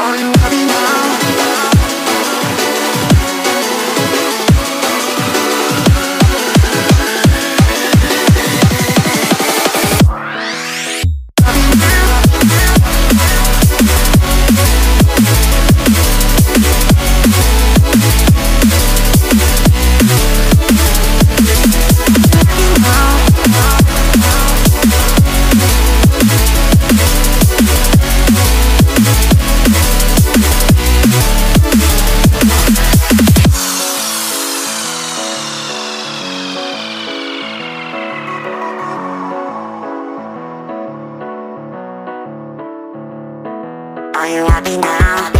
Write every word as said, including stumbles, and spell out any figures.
Are you happy now?